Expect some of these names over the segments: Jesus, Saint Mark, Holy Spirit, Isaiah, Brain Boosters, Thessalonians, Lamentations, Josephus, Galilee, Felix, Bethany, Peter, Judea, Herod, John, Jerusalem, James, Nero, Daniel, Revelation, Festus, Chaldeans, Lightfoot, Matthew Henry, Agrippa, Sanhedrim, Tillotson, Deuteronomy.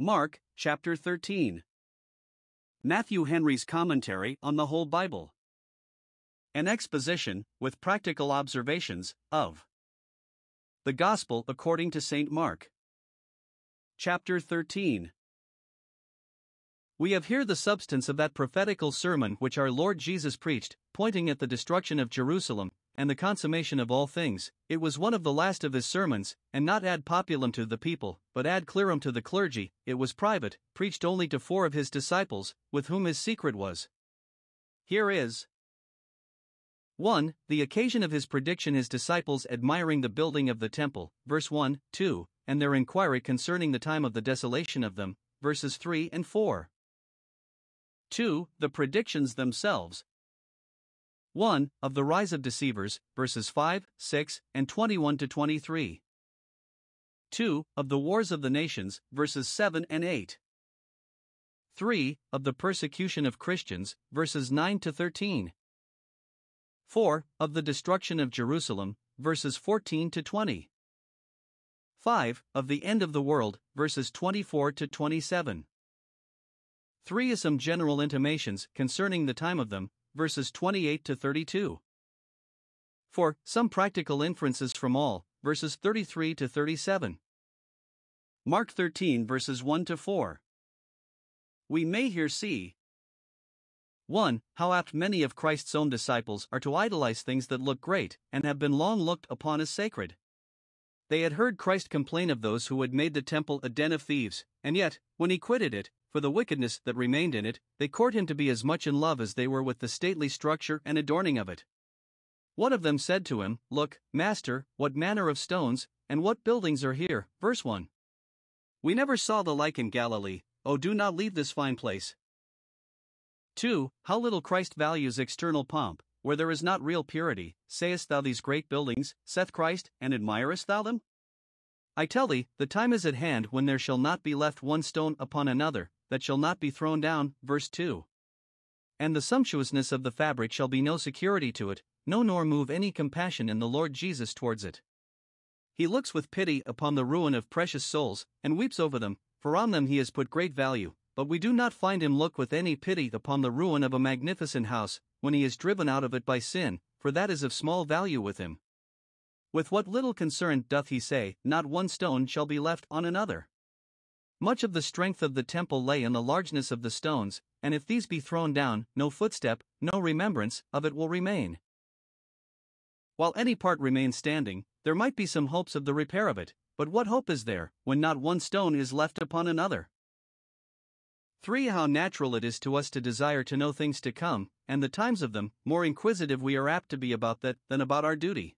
Mark, chapter 13. Matthew Henry's Commentary on the Whole Bible. An exposition, with practical observations, of the Gospel according to Saint Mark. Chapter 13. We have here the substance of that prophetical sermon which our Lord Jesus preached, pointing at the destruction of Jerusalem, and the consummation of all things. It was one of the last of his sermons, and not ad populum to the people, but ad clerum to the clergy. It was private, preached only to 4 of his disciples, with whom his secret was. Here is 1. The occasion of his prediction, his disciples admiring the building of the temple, verse 1, 2, and their inquiry concerning the time of the desolation of them, verses 3 and 4. 2. The predictions themselves. 1. Of the rise of deceivers, verses 5, 6, and 21 to 23. 2. Of the wars of the nations, verses 7 and 8. 3. Of the persecution of Christians, verses 9 to 13. 4. Of the destruction of Jerusalem, verses 14 to 20. 5. Of the end of the world, verses 24 to 27. 3. Is some general intimations concerning the time of them, verses 28 to 32. 4. Some practical inferences from all, verses 33 to 37. Mark 13, verses 1 to 4. We may here see 1. How apt many of Christ's own disciples are to idolize things that look great, and have been long looked upon as sacred. They had heard Christ complain of those who had made the temple a den of thieves, and yet, when he quitted it, for the wickedness that remained in it, they court him to be as much in love as they were with the stately structure and adorning of it. One of them said to him, "Look, Master, what manner of stones, and what buildings are here," verse 1. "We never saw the like in Galilee, oh, do not leave this fine place." 2. How little Christ values external pomp, where there is not real purity. "Sayest thou these great buildings," saith Christ, "and admirest thou them? I tell thee, the time is at hand when there shall not be left one stone upon another, that shall not be thrown down," verse 2. "And the sumptuousness of the fabric shall be no security to it, no, nor move any compassion in the Lord Jesus towards it." He looks with pity upon the ruin of precious souls, and weeps over them, for on them he has put great value, but we do not find him look with any pity upon the ruin of a magnificent house, when he is driven out of it by sin, for that is of small value with him. With what little concern doth he say, "Not one stone shall be left on another." Much of the strength of the temple lay in the largeness of the stones, and if these be thrown down, no footstep, no remembrance of it will remain. While any part remains standing, there might be some hopes of the repair of it, but what hope is there, when not one stone is left upon another? 3. How natural it is to us to desire to know things to come, and the times of them. More inquisitive we are apt to be about that than about our duty.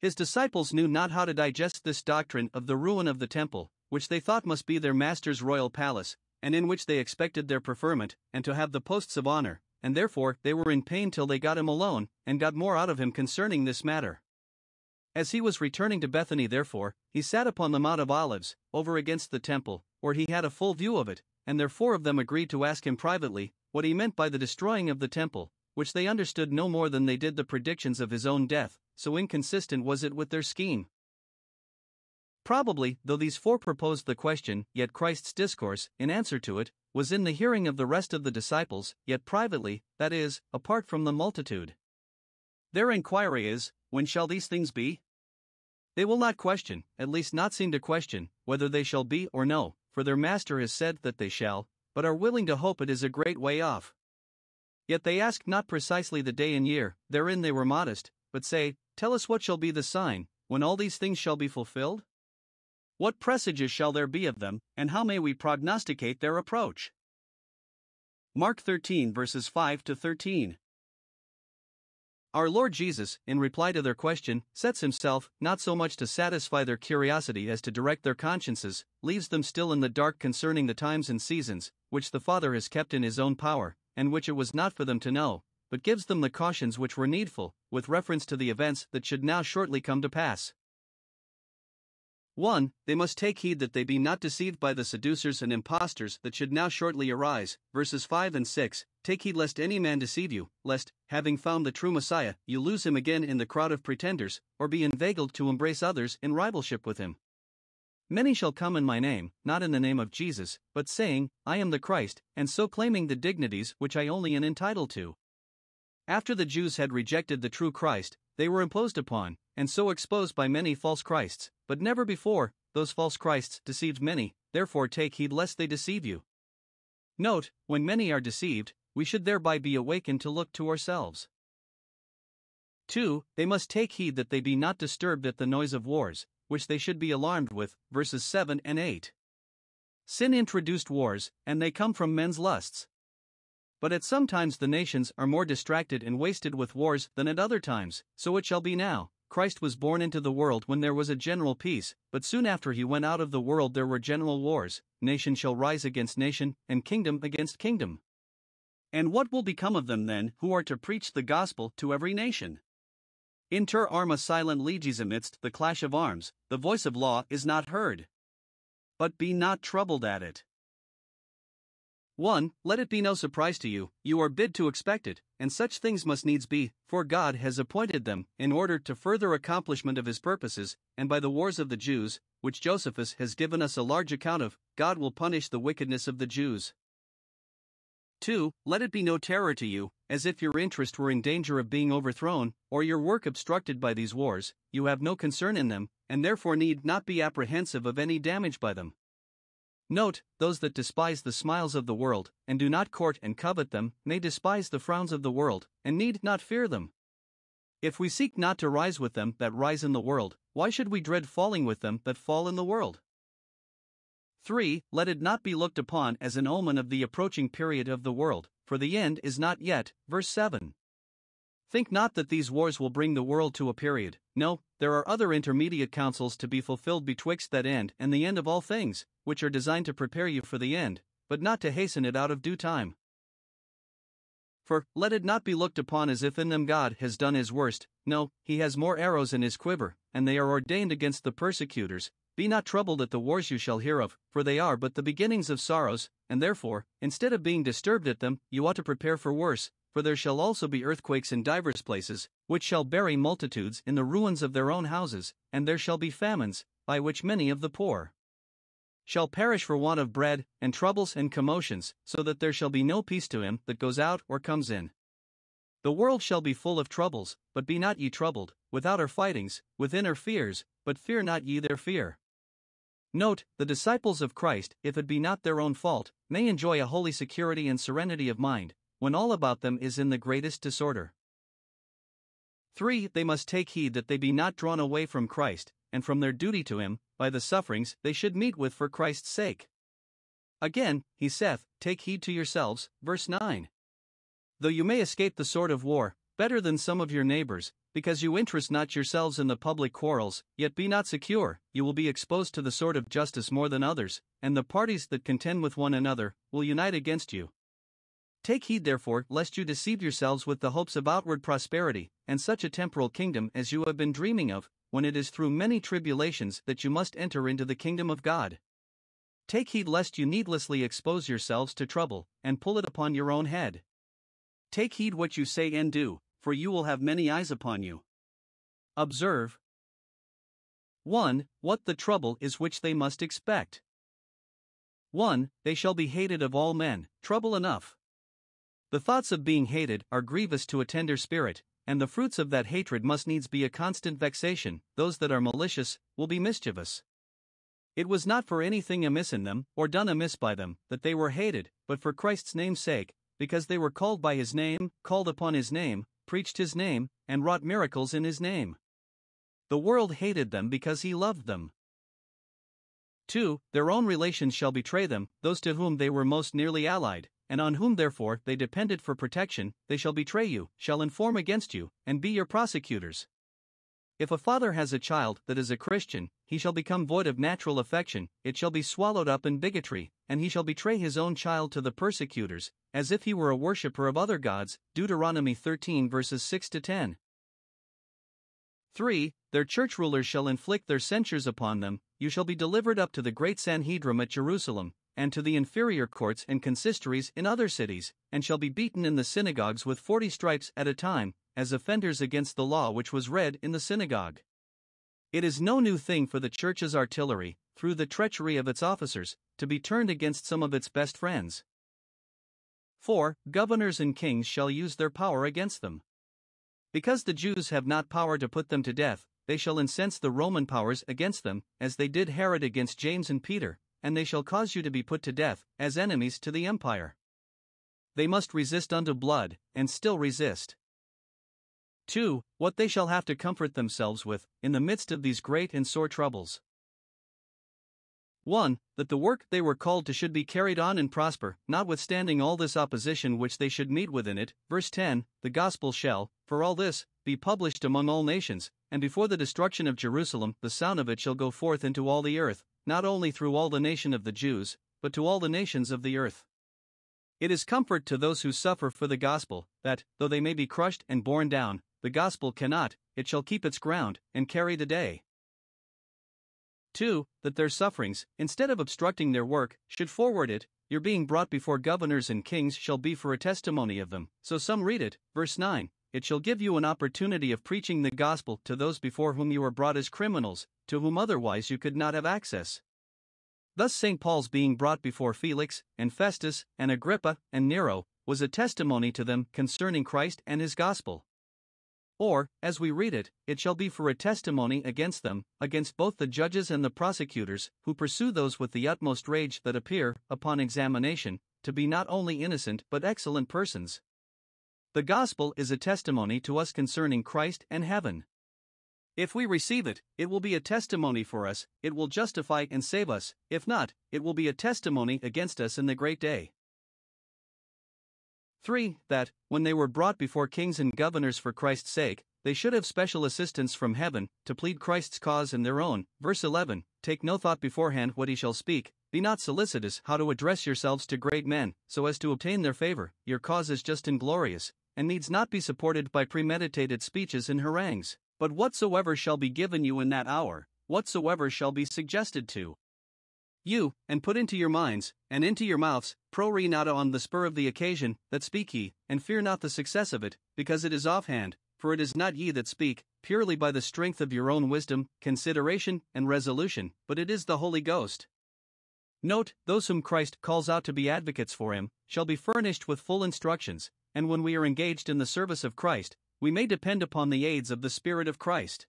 His disciples knew not how to digest this doctrine of the ruin of the temple, which they thought must be their master's royal palace, and in which they expected their preferment, and to have the posts of honor, and therefore they were in pain till they got him alone, and got more out of him concerning this matter. As he was returning to Bethany, therefore, he sat upon the Mount of Olives, over against the temple, where he had a full view of it, and their 4 of them agreed to ask him privately what he meant by the destroying of the temple, which they understood no more than they did the predictions of his own death, so inconsistent was it with their scheme. Probably, though these 4 proposed the question, yet Christ's discourse, in answer to it, was in the hearing of the rest of the disciples, yet privately, that is, apart from the multitude. Their inquiry is, when shall these things be? They will not question, at least not seem to question, whether they shall be or no, for their master has said that they shall, but are willing to hope it is a great way off. Yet they ask not precisely the day and year, therein they were modest, but say, "Tell us what shall be the sign, when all these things shall be fulfilled? What presages shall there be of them, and how may we prognosticate their approach?" Mark 13, verses 5 to 13. Our Lord Jesus, in reply to their question, sets himself, not so much to satisfy their curiosity as to direct their consciences, leaves them still in the dark concerning the times and seasons, which the Father has kept in his own power, and which it was not for them to know, but gives them the cautions which were needful, with reference to the events that should now shortly come to pass. 1. They must take heed that they be not deceived by the seducers and impostors that should now shortly arise, verses 5 and 6, "Take heed lest any man deceive you, lest, having found the true Messiah, you lose him again in the crowd of pretenders, or be inveigled to embrace others in rivalship with him." Many shall come in my name, not in the name of Jesus, but saying, I am the Christ, and so claiming the dignities which I only am entitled to. After the Jews had rejected the true Christ, they were imposed upon, and so exposed by many false Christs, but never before, those false Christs deceived many, therefore take heed lest they deceive you. Note, when many are deceived, we should thereby be awakened to look to ourselves. 2. They must take heed that they be not disturbed at the noise of wars, which they should be alarmed with, verses 7 and 8. Sin introduced wars, and they come from men's lusts. But at some times the nations are more distracted and wasted with wars than at other times, so it shall be now. Christ was born into the world when there was a general peace, but soon after he went out of the world there were general wars. Nation shall rise against nation, and kingdom against kingdom. And what will become of them then who are to preach the gospel to every nation? Inter arma silent leges amidst the clash of arms, the voice of law is not heard. But be not troubled at it. 1. Let it be no surprise to you, you are bid to expect it, and such things must needs be, for God has appointed them, in order to further accomplishment of his purposes, and by the wars of the Jews, which Josephus has given us a large account of, God will punish the wickedness of the Jews. 2. Let it be no terror to you, as if your interest were in danger of being overthrown, or your work obstructed by these wars, you have no concern in them, and therefore need not be apprehensive of any damage by them. Note, those that despise the smiles of the world, and do not court and covet them, may despise the frowns of the world, and need not fear them. If we seek not to rise with them that rise in the world, why should we dread falling with them that fall in the world? 3. Let it not be looked upon as an omen of the approaching period of the world, for the end is not yet, verse 7. Think not that these wars will bring the world to a period, no, there are other intermediate counsels to be fulfilled betwixt that end and the end of all things, which are designed to prepare you for the end, but not to hasten it out of due time. For, let it not be looked upon as if in them God has done his worst, no, he has more arrows in his quiver, and they are ordained against the persecutors. Be not troubled at the wars you shall hear of, for they are but the beginnings of sorrows, and therefore, instead of being disturbed at them, you ought to prepare for worse, for there shall also be earthquakes in divers places, which shall bury multitudes in the ruins of their own houses, and there shall be famines, by which many of the poor shall perish for want of bread, and troubles and commotions, so that there shall be no peace to him that goes out or comes in. The world shall be full of troubles, but be not ye troubled, without are fightings, within are fears, but fear not ye their fear. Note, the disciples of Christ, if it be not their own fault, may enjoy a holy security and serenity of mind, when all about them is in the greatest disorder. 3. They must take heed that they be not drawn away from Christ, and from their duty to him, by the sufferings they should meet with for Christ's sake. Again, he saith, take heed to yourselves, verse 9. Though you may escape the sword of war, better than some of your neighbors, because you interest not yourselves in the public quarrels, yet be not secure, you will be exposed to the sword of justice more than others, and the parties that contend with one another will unite against you. Take heed therefore, lest you deceive yourselves with the hopes of outward prosperity, and such a temporal kingdom as you have been dreaming of, when it is through many tribulations that you must enter into the kingdom of God. Take heed lest you needlessly expose yourselves to trouble, and pull it upon your own head. Take heed what you say and do, for you will have many eyes upon you. Observe. 1. What the trouble is which they must expect. 1. They shall be hated of all men, trouble enough. The thoughts of being hated are grievous to a tender spirit, and the fruits of that hatred must needs be a constant vexation, those that are malicious will be mischievous. It was not for anything amiss in them, or done amiss by them, that they were hated, but for Christ's name's sake, because they were called by his name, called upon his name, preached his name, and wrought miracles in his name. The world hated them because he loved them. 2. Their own relations shall betray them, those to whom they were most nearly allied, and on whom therefore they depended for protection, they shall betray you, shall inform against you, and be your prosecutors. If a father has a child that is a Christian, he shall become void of natural affection, it shall be swallowed up in bigotry, and he shall betray his own child to the persecutors, as if he were a worshipper of other gods, Deuteronomy 13 verses 6-10. 3. Their church rulers shall inflict their censures upon them, you shall be delivered up to the great Sanhedrim at Jerusalem, and to the inferior courts and consistories in other cities, and shall be beaten in the synagogues with 40 stripes at a time, as offenders against the law which was read in the synagogue. It is no new thing for the church's artillery, through the treachery of its officers, to be turned against some of its best friends. 4. Governors and kings shall use their power against them. Because the Jews have not power to put them to death, they shall incense the Roman powers against them, as they did Herod against James and Peter, and they shall cause you to be put to death, as enemies to the empire. They must resist unto blood, and still resist. 2. What they shall have to comfort themselves with, in the midst of these great and sore troubles. 1. That the work they were called to should be carried on and prosper, notwithstanding all this opposition which they should meet within it. Verse 10, the gospel shall, for all this, be published among all nations, and before the destruction of Jerusalem the sound of it shall go forth into all the earth, not only through all the nation of the Jews, but to all the nations of the earth. It is comfort to those who suffer for the gospel, that, though they may be crushed and borne down, the gospel cannot, it shall keep its ground, and carry the day. 2. That their sufferings, instead of obstructing their work, should forward it. Your being brought before governors and kings shall be for a testimony of them, so some read it. Verse 9, it shall give you an opportunity of preaching the gospel to those before whom you were brought as criminals, to whom otherwise you could not have access. Thus St. Paul's being brought before Felix, and Festus, and Agrippa, and Nero, was a testimony to them concerning Christ and his gospel. Or, as we read it, it shall be for a testimony against them, against both the judges and the prosecutors, who pursue those with the utmost rage that appear, upon examination, to be not only innocent but excellent persons. The gospel is a testimony to us concerning Christ and heaven. If we receive it, it will be a testimony for us, it will justify and save us; if not, it will be a testimony against us in the great day. 3. That, when they were brought before kings and governors for Christ's sake, they should have special assistance from heaven, to plead Christ's cause and their own. Verse 11, take no thought beforehand what he shall speak, be not solicitous how to address yourselves to great men, so as to obtain their favor. Your cause is just and glorious, and needs not be supported by premeditated speeches and harangues, but whatsoever shall be given you in that hour, whatsoever shall be suggested to you, and put into your minds, and into your mouths, pro re nata on the spur of the occasion, that speak ye, and fear not the success of it, because it is offhand, for it is not ye that speak, purely by the strength of your own wisdom, consideration, and resolution, but it is the Holy Ghost. Note, those whom Christ calls out to be advocates for him, shall be furnished with full instructions, and when we are engaged in the service of Christ, we may depend upon the aids of the Spirit of Christ.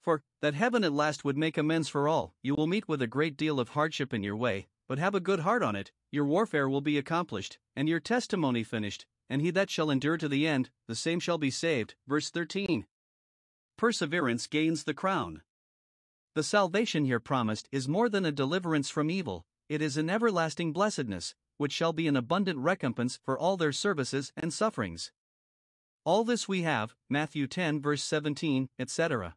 For, that heaven at last would make amends for all, you will meet with a great deal of hardship in your way, but have a good heart on it, your warfare will be accomplished, and your testimony finished, and he that shall endure to the end, the same shall be saved. Verse 13. Perseverance gains the crown. The salvation here promised is more than a deliverance from evil, it is an everlasting blessedness, which shall be an abundant recompense for all their services and sufferings. All this we have, Matthew 10 verse 17, etc.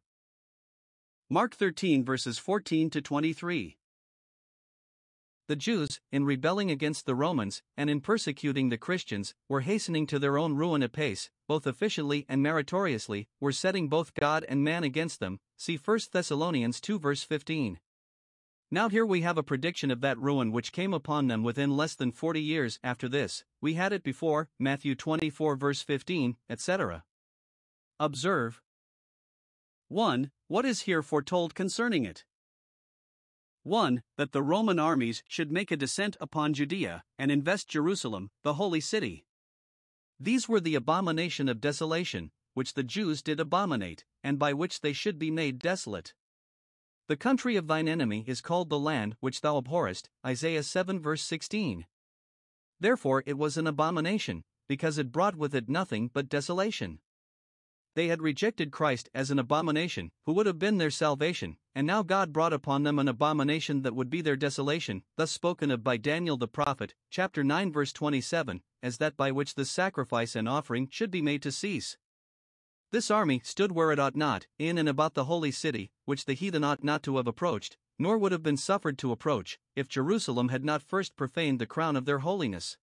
Mark 13 verses 14 to 23. The Jews, in rebelling against the Romans, and in persecuting the Christians, were hastening to their own ruin apace, both officially and meritoriously, were setting both God and man against them. See 1 Thessalonians 2 verse 15. Now here we have a prediction of that ruin which came upon them within less than 40 years after this. We had it before, Matthew 24 verse 15, etc. Observe. 1. What is here foretold concerning it? 1. That the Roman armies should make a descent upon Judea, and invest Jerusalem, the holy city. These were the abomination of desolation, which the Jews did abominate, and by which they should be made desolate. The country of thine enemy is called the land which thou abhorrest, Isaiah 7 verse 16. Therefore it was an abomination, because it brought with it nothing but desolation. They had rejected Christ as an abomination, who would have been their salvation, and now God brought upon them an abomination that would be their desolation, thus spoken of by Daniel the prophet, chapter 9 verse 27, as that by which the sacrifice and offering should be made to cease. This army stood where it ought not, in and about the holy city, which the heathen ought not to have approached, nor would have been suffered to approach, if Jerusalem had not first profaned the crown of their holiness.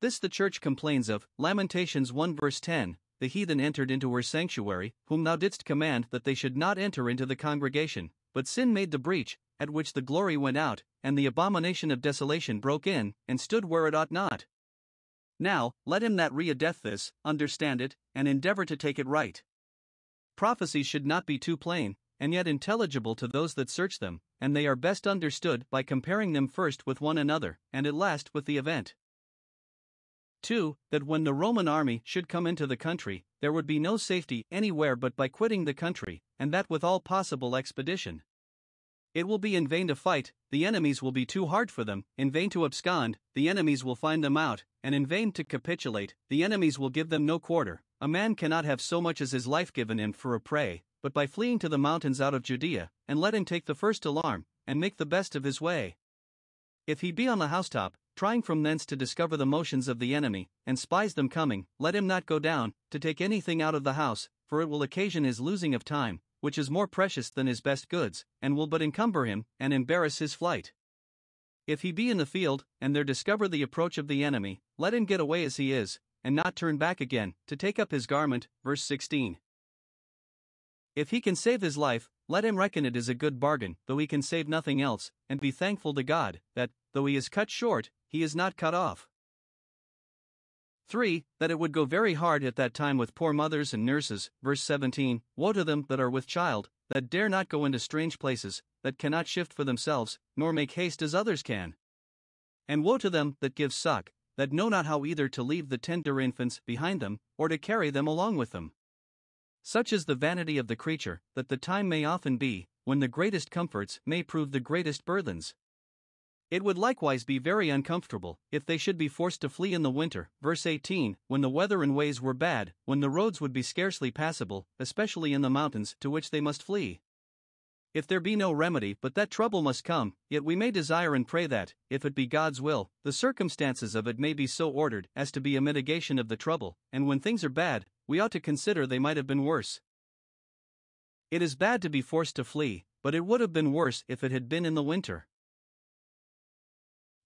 This the church complains of, Lamentations 1 verse 10, the heathen entered into her sanctuary, whom thou didst command that they should not enter into the congregation, but sin made the breach, at which the glory went out, and the abomination of desolation broke in, and stood where it ought not. Now, let him that readeth this, understand it, and endeavor to take it right. Prophecy should not be too plain, and yet intelligible to those that search them, and they are best understood by comparing them first with one another, and at last with the event. 2. That when the Roman army should come into the country, there would be no safety anywhere but by quitting the country, and that with all possible expedition. It will be in vain to fight, the enemies will be too hard for them, in vain to abscond, the enemies will find them out, and in vain to capitulate, the enemies will give them no quarter. A man cannot have so much as his life given him for a prey, but by fleeing to the mountains out of Judea, and let him take the first alarm, and make the best of his way. If he be on the housetop, trying from thence to discover the motions of the enemy, and spies them coming, let him not go down, to take anything out of the house, for it will occasion his losing of time, which is more precious than his best goods, and will but encumber him, and embarrass his flight. If he be in the field, and there discover the approach of the enemy, let him get away as he is, and not turn back again, to take up his garment, verse 16. If he can save his life, let him reckon it is a good bargain, though he can save nothing else, and be thankful to God, that, though he is cut short, he is not cut off. 3. That it would go very hard at that time with poor mothers and nurses, verse 17, woe to them that are with child, that dare not go into strange places, that cannot shift for themselves, nor make haste as others can. And woe to them that give suck, that know not how either to leave the tender infants behind them, or to carry them along with them. Such is the vanity of the creature, that the time may often be, when the greatest comforts may prove the greatest burthens. It would likewise be very uncomfortable, if they should be forced to flee in the winter, verse 18, when the weather and ways were bad, when the roads would be scarcely passable, especially in the mountains to which they must flee. If there be no remedy but that trouble must come, yet we may desire and pray that, if it be God's will, the circumstances of it may be so ordered as to be a mitigation of the trouble, and when things are bad, we ought to consider they might have been worse. It is bad to be forced to flee, but it would have been worse if it had been in the winter.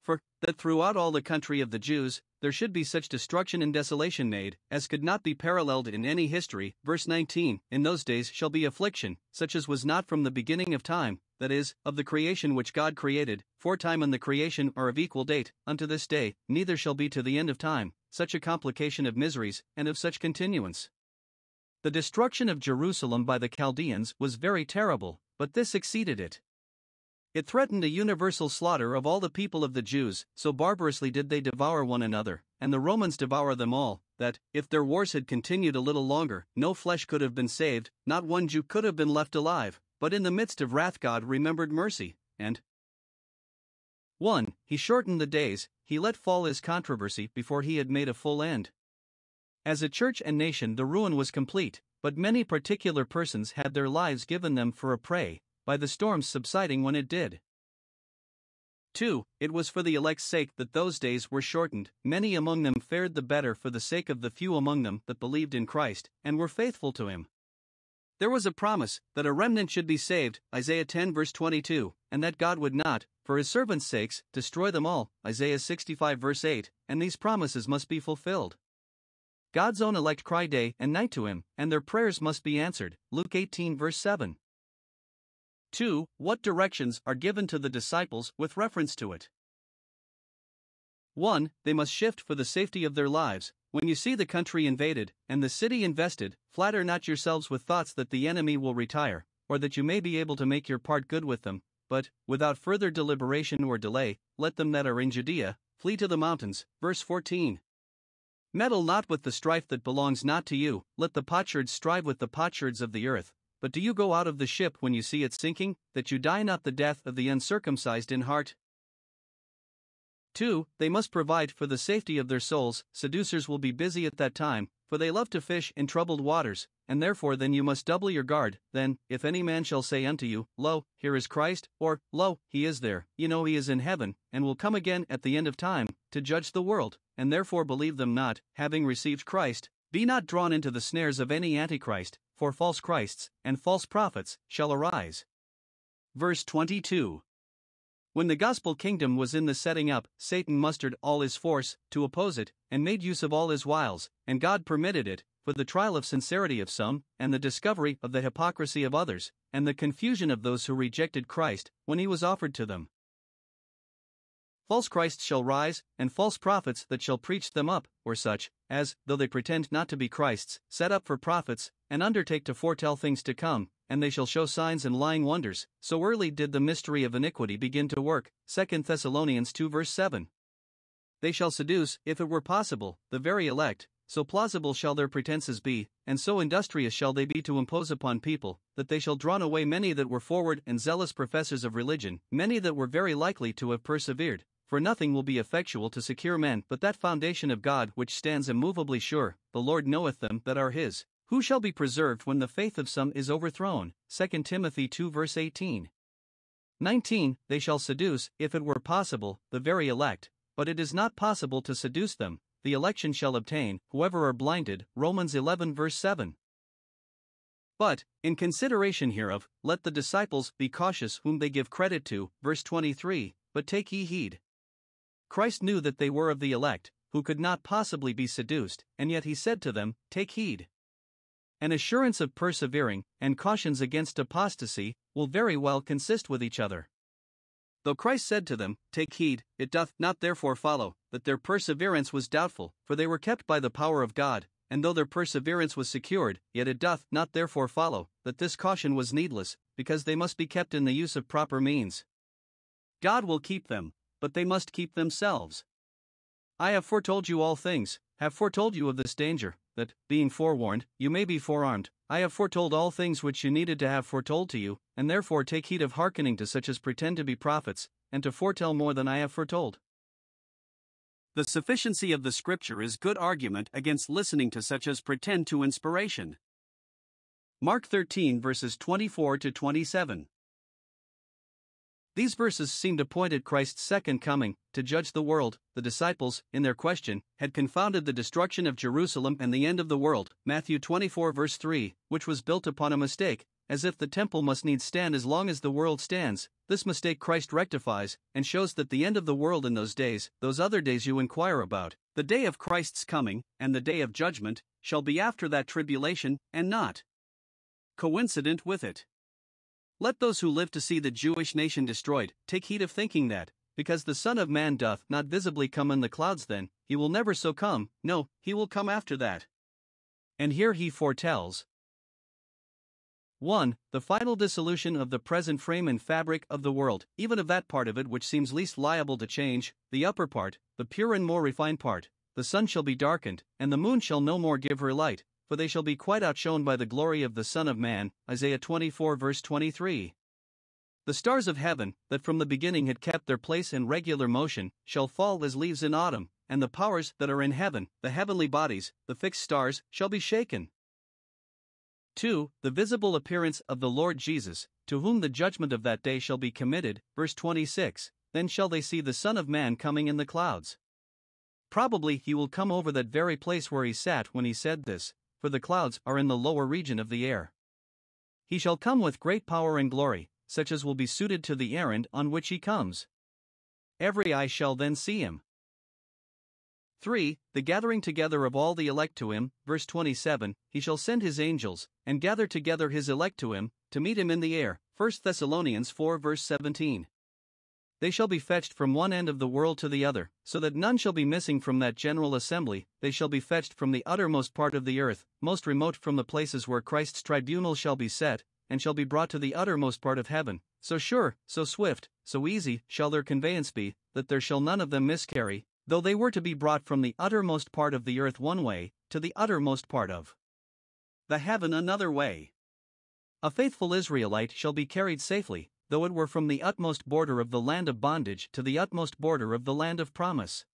For, that throughout all the country of the Jews, there should be such destruction and desolation made, as could not be paralleled in any history, verse 19, in those days shall be affliction, such as was not from the beginning of time, that is, of the creation which God created, for time and the creation are of equal date, unto this day, neither shall be to the end of time, such a complication of miseries, and of such continuance. The destruction of Jerusalem by the Chaldeans was very terrible, but this exceeded it. It threatened a universal slaughter of all the people of the Jews, so barbarously did they devour one another, and the Romans devour them all, that, if their wars had continued a little longer, no flesh could have been saved, not one Jew could have been left alive, but in the midst of wrath God remembered mercy, and 1. He shortened the days, he let fall his controversy before he had made a full end. As a church and nation the ruin was complete, but many particular persons had their lives given them for a prey, by the storms subsiding when it did. 2. It was for the elect's sake that those days were shortened, many among them fared the better for the sake of the few among them that believed in Christ, and were faithful to him. There was a promise, that a remnant should be saved, Isaiah 10 verse 22, and that God would not, for his servants' sakes, destroy them all, Isaiah 65 verse 8, and these promises must be fulfilled. God's own elect cry day and night to him, and their prayers must be answered, Luke 18 verse 7. 2. What directions are given to the disciples with reference to it? 1. They must shift for the safety of their lives. When you see the country invaded, and the city invested, flatter not yourselves with thoughts that the enemy will retire, or that you may be able to make your part good with them, but, without further deliberation or delay, let them that are in Judea flee to the mountains, verse 14. Meddle not with the strife that belongs not to you, let the potsherds strive with the potsherds of the earth. But do you go out of the ship when you see it sinking, that you die not the death of the uncircumcised in heart? 2. They must provide for the safety of their souls, seducers will be busy at that time, for they love to fish in troubled waters, and therefore then you must double your guard, then, if any man shall say unto you, Lo, here is Christ, or, Lo, he is there, you know he is in heaven, and will come again at the end of time, to judge the world, and therefore believe them not, having received Christ, be not drawn into the snares of any antichrist, for false Christs and false prophets shall arise. Verse 22. When the gospel kingdom was in the setting up, Satan mustered all his force to oppose it, and made use of all his wiles, and God permitted it, for the trial of sincerity of some, and the discovery of the hypocrisy of others, and the confusion of those who rejected Christ, when he was offered to them. False Christs shall rise, and false prophets that shall preach them up, or such, as, though they pretend not to be Christs, set up for prophets, and undertake to foretell things to come, and they shall show signs and lying wonders, so early did the mystery of iniquity begin to work, 2 Thessalonians 2 verse 7. They shall seduce, if it were possible, the very elect, so plausible shall their pretenses be, and so industrious shall they be to impose upon people, that they shall draw away many that were forward and zealous professors of religion, many that were very likely to have persevered, for nothing will be effectual to secure men but that foundation of God which stands immovably sure, the Lord knoweth them that are his, who shall be preserved when the faith of some is overthrown, 2 Timothy 2 verse 18. 19. They shall seduce, if it were possible, the very elect, but it is not possible to seduce them, the election shall obtain, whoever are blinded, Romans 11 verse 7. But, in consideration hereof, let the disciples be cautious whom they give credit to, verse 23, but take ye heed. Christ knew that they were of the elect, who could not possibly be seduced, and yet he said to them, take heed. An assurance of persevering, and cautions against apostasy, will very well consist with each other. Though Christ said to them, take heed, it doth not therefore follow that their perseverance was doubtful, for they were kept by the power of God, and though their perseverance was secured, yet it doth not therefore follow that this caution was needless, because they must be kept in the use of proper means. God will keep them, but they must keep themselves. I have foretold you all things, have foretold you of this danger, that, being forewarned, you may be forearmed. I have foretold all things which you needed to have foretold to you, and therefore take heed of hearkening to such as pretend to be prophets, and to foretell more than I have foretold. The sufficiency of the Scripture is good argument against listening to such as pretend to inspiration. Mark 13 verses 24 to 27. These verses seem to point at Christ's second coming, to judge the world. The disciples, in their question, had confounded the destruction of Jerusalem and the end of the world, Matthew 24 verse 3, which was built upon a mistake, as if the temple must needs stand as long as the world stands. This mistake Christ rectifies, and shows that the end of the world in those days, those other days you inquire about, the day of Christ's coming, and the day of judgment, shall be after that tribulation, and not coincident with it. Let those who live to see the Jewish nation destroyed take heed of thinking that, because the Son of Man doth not visibly come in the clouds then, he will never so come, no, he will come after that. And here he foretells 1. The final dissolution of the present frame and fabric of the world, even of that part of it which seems least liable to change, the upper part, the pure and more refined part. The sun shall be darkened, and the moon shall no more give her light, for they shall be quite outshone by the glory of the Son of Man, Isaiah 24 verse 23. The stars of heaven, that from the beginning had kept their place in regular motion, shall fall as leaves in autumn, and the powers that are in heaven, the heavenly bodies, the fixed stars, shall be shaken. 2. The visible appearance of the Lord Jesus, to whom the judgment of that day shall be committed, verse 26, then shall they see the Son of Man coming in the clouds. Probably he will come over that very place where he sat when he said this, for the clouds are in the lower region of the air. He shall come with great power and glory, such as will be suited to the errand on which he comes. Every eye shall then see him. 3. The gathering together of all the elect to him, verse 27, he shall send his angels, and gather together his elect to him, to meet him in the air, 1 Thessalonians 4 verse 17. They shall be fetched from one end of the world to the other, so that none shall be missing from that general assembly. They shall be fetched from the uttermost part of the earth, most remote from the places where Christ's tribunal shall be set, and shall be brought to the uttermost part of heaven. So sure, so swift, so easy shall their conveyance be, that there shall none of them miscarry, though they were to be brought from the uttermost part of the earth one way, to the uttermost part of the heaven another way. A faithful Israelite shall be carried safely, though it were from the utmost border of the land of bondage to the utmost border of the land of promise.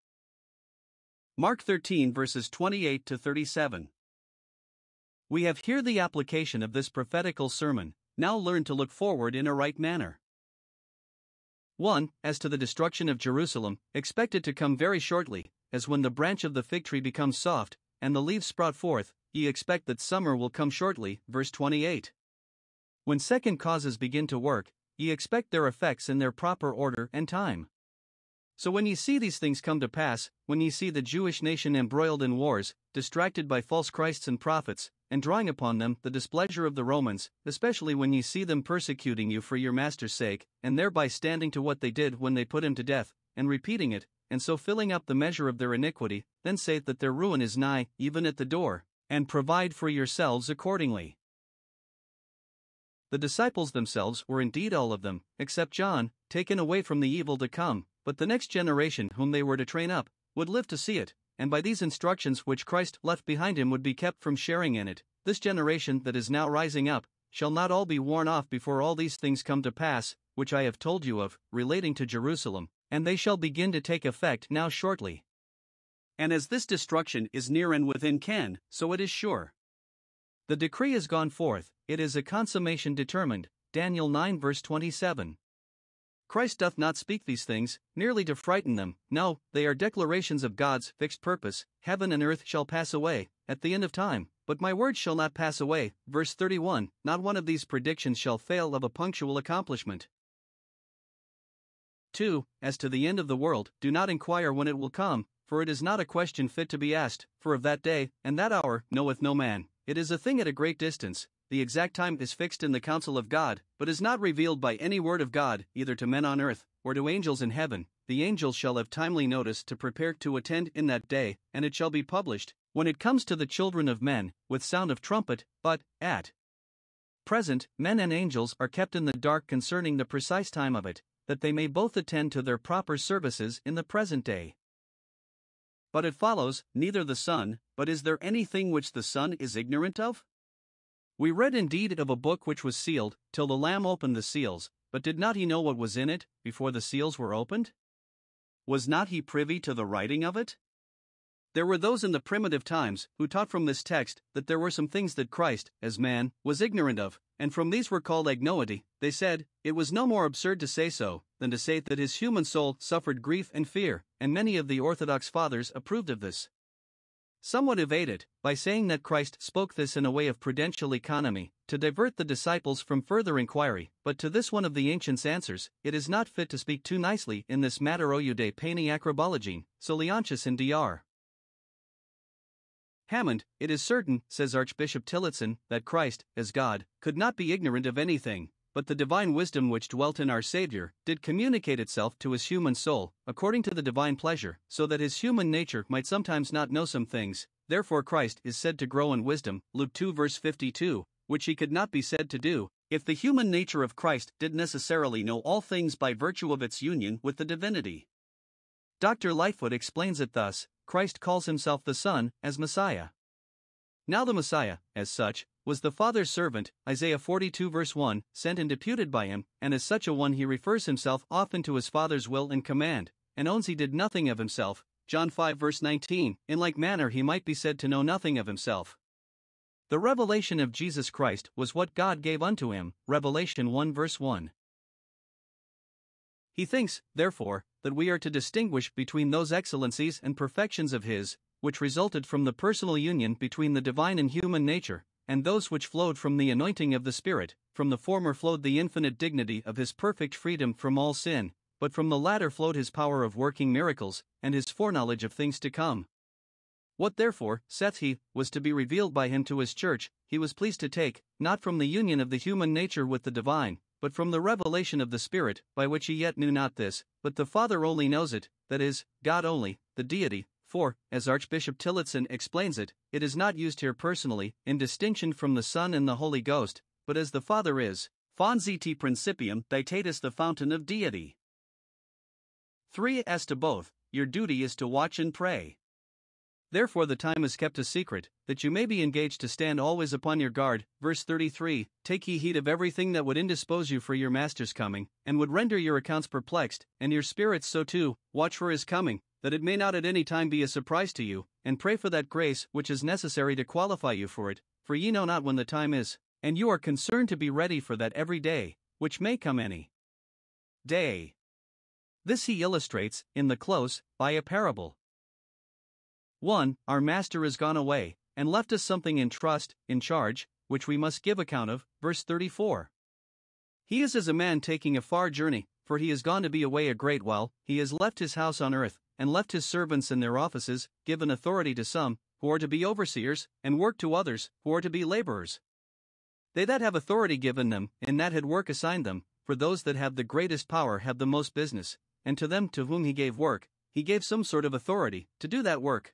Mark 13 verses 28 to 37. We have here the application of this prophetical sermon. Now learn to look forward in a right manner. 1. As to the destruction of Jerusalem, expect it to come very shortly, as when the branch of the fig tree becomes soft, and the leaves sprout forth, ye expect that summer will come shortly, verse 28. When second causes begin to work, ye expect their effects in their proper order and time. So when ye see these things come to pass, when ye see the Jewish nation embroiled in wars, distracted by false Christs and prophets, and drawing upon them the displeasure of the Romans, especially when ye see them persecuting you for your master's sake, and thereby standing to what they did when they put him to death, and repeating it, and so filling up the measure of their iniquity, then say that their ruin is nigh, even at the door, and provide for yourselves accordingly. the disciples themselves were indeed all of them, except John, taken away from the evil to come, but the next generation whom they were to train up, would live to see it, and by these instructions which Christ left behind him would be kept from sharing in it. This generation that is now rising up, shall not all be worn off before all these things come to pass, which I have told you of, relating to Jerusalem, and they shall begin to take effect now shortly. And as this destruction is near and within ken, so it is sure. The decree is gone forth, it is a consummation determined, Daniel 9 verse 27. Christ doth not speak these things, merely to frighten them, no, they are declarations of God's fixed purpose, heaven and earth shall pass away, at the end of time, but my word shall not pass away, verse 31, not one of these predictions shall fail of a punctual accomplishment. 2. As to the end of the world, do not inquire when it will come, for it is not a question fit to be asked, for of that day, and that hour, knoweth no man. It is a thing at a great distance, the exact time is fixed in the counsel of God, but is not revealed by any word of God, either to men on earth, or to angels in heaven. The angels shall have timely notice to prepare to attend in that day, and it shall be published, when it comes to the children of men, with sound of trumpet, but, at present, men and angels are kept in the dark concerning the precise time of it, that they may both attend to their proper services in the present day. But it follows, neither the Son, but is there anything which the Son is ignorant of? We read indeed of a book which was sealed, till the Lamb opened the seals, but did not he know what was in it, before the seals were opened? Was not he privy to the writing of it? There were those in the primitive times, who taught from this text, that there were some things that Christ, as man, was ignorant of, and from these were called agnoity. They said, it was no more absurd to say so, than to say that his human soul suffered grief and fear, and many of the Orthodox fathers approved of this. Some would evade it, by saying that Christ spoke this in a way of prudential economy, to divert the disciples from further inquiry, but to this one of the ancients answers, it is not fit to speak too nicely in this matter o eude pani acrobologine, Solianchus in Dr. Hammond, it is certain, says Archbishop Tillotson, that Christ, as God, could not be ignorant of anything, but the divine wisdom which dwelt in our Saviour did communicate itself to his human soul, according to the divine pleasure, so that his human nature might sometimes not know some things. Therefore Christ is said to grow in wisdom, Luke 2 verse 52, which he could not be said to do, if the human nature of Christ did necessarily know all things by virtue of its union with the divinity. Dr. Lightfoot explains it thus, Christ calls himself the Son, as Messiah. Now the Messiah, as such, was the Father's servant, Isaiah 42 verse 1, sent and deputed by him, and as such a one he refers himself often to his Father's will and command, and owns he did nothing of himself, John 5 verse 19, in like manner he might be said to know nothing of himself. The revelation of Jesus Christ was what God gave unto him, Revelation 1 verse 1. He thinks, therefore, that we are to distinguish between those excellencies and perfections of his, which resulted from the personal union between the divine and human nature, and those which flowed from the anointing of the Spirit. From the former flowed the infinite dignity of his perfect freedom from all sin, but from the latter flowed his power of working miracles, and his foreknowledge of things to come. What therefore, saith he, was to be revealed by him to his church, he was pleased to take, not from the union of the human nature with the divine, but from the revelation of the Spirit, by which he yet knew not this, but the Father only knows it, that is, God only, the Deity. For, as Archbishop Tillotson explains it, it is not used here personally, in distinction from the Son and the Holy Ghost, but as the Father is, Fonziti Principium Ditatis, the fountain of deity. 3. As to both, your duty is to watch and pray. Therefore the time is kept a secret, that you may be engaged to stand always upon your guard, verse 33, take ye heed of everything that would indispose you for your master's coming, and would render your accounts perplexed, and your spirits so too, watch for his coming, that it may not at any time be a surprise to you, and pray for that grace which is necessary to qualify you for it, for ye know not when the time is, and you are concerned to be ready for that every day, which may come any day. This he illustrates, in the close, by a parable. 1. Our Master is gone away, and left us something in trust, in charge, which we must give account of, verse 34. He is as a man taking a far journey, for he is gone to be away a great while, he has left his house on earth, and left his servants in their offices, given authority to some, who are to be overseers, and work to others, who are to be laborers. They that have authority given them, and that had work assigned them, for those that have the greatest power have the most business, and to them to whom he gave work, he gave some sort of authority, to do that work.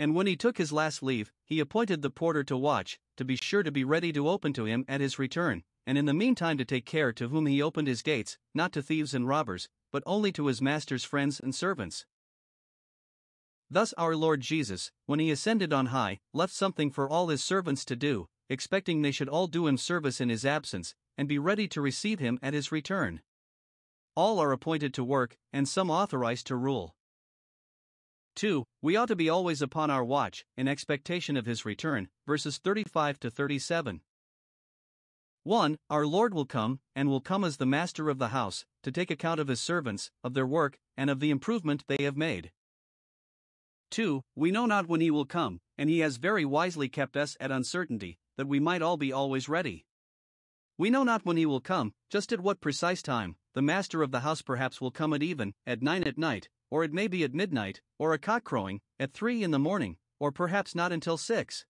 And when he took his last leave, he appointed the porter to watch, to be sure to be ready to open to him at his return, and in the meantime to take care to whom he opened his gates, not to thieves and robbers, but only to his master's friends and servants. Thus our Lord Jesus, when he ascended on high, left something for all his servants to do, expecting they should all do him service in his absence, and be ready to receive him at his return. All are appointed to work, and some authorized to rule. 2. We ought to be always upon our watch, in expectation of his return, verses 35 to 37. 1. Our Lord will come, and will come as the master of the house, to take account of his servants, of their work, and of the improvement they have made. 2. We know not when he will come, and he has very wisely kept us at uncertainty, that we might all be always ready. We know not when he will come, just at what precise time. The master of the house perhaps will come at even, at 9 at night, or it may be at midnight, or a cock crowing, at 3 in the morning, or perhaps not until 6.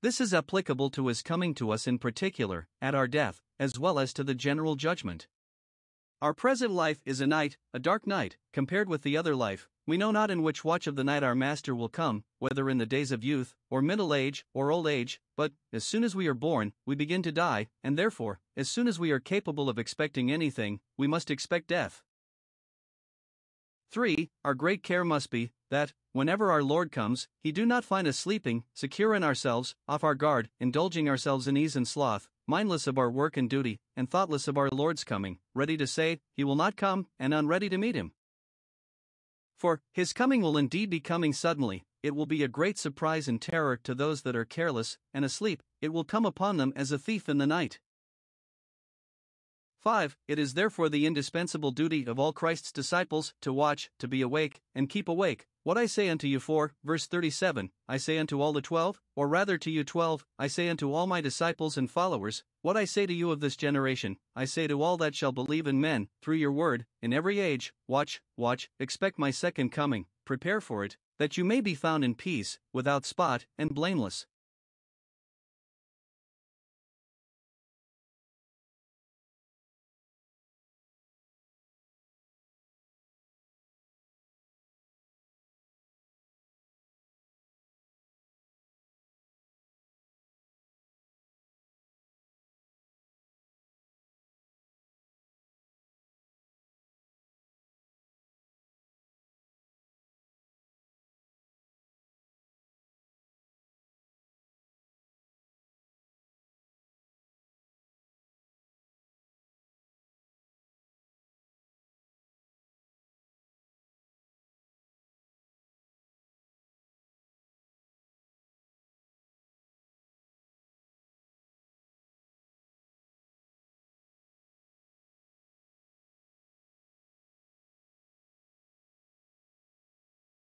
This is applicable to his coming to us in particular, at our death, as well as to the general judgment. Our present life is a night, a dark night, compared with the other life. We know not in which watch of the night our master will come, whether in the days of youth, or middle age, or old age, but, as soon as we are born, we begin to die, and therefore, as soon as we are capable of expecting anything, we must expect death. 3. Our great care must be, that, whenever our Lord comes, he do not find us sleeping, secure in ourselves, off our guard, indulging ourselves in ease and sloth, mindless of our work and duty, and thoughtless of our Lord's coming, ready to say, he will not come, and unready to meet him. For, his coming will indeed be coming suddenly, it will be a great surprise and terror to those that are careless and asleep, it will come upon them as a thief in the night. 5. It is therefore the indispensable duty of all Christ's disciples to watch, to be awake, and keep awake. What I say unto you 4, verse 37, I say unto all the 12, or rather to you 12, I say unto all my disciples and followers, what I say to you of this generation, I say to all that shall believe in men, through your word, in every age, watch, watch, expect my second coming, prepare for it, that you may be found in peace, without spot, and blameless.